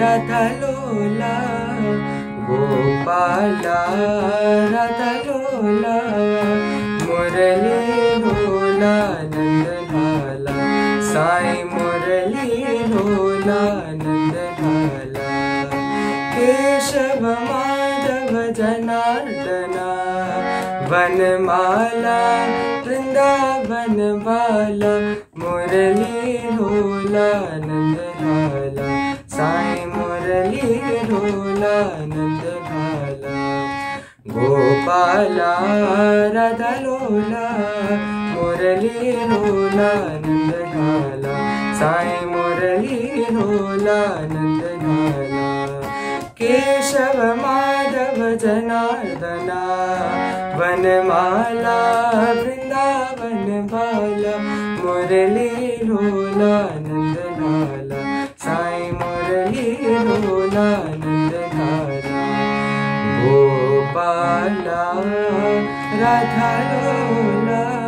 Radha Lola, Gopala Radha Lola, Murali Lola Nandhala, Sai Murali Lola Nandhala, Keshava Madhava Janardana, Vanmala Vrindavan Vala, Murali Lola Nandhala. Sai Murali Lola Nandhala, Gopala Radha Lola, Murali Lola Nandhala, Sai Murali Lola Nandhala, Keshava Madhava Janardana, Vanmala Vrindavan Vala, Murali Lola Nandhala, Sai Murali Lola Nandhala, Gopala Radha Lola.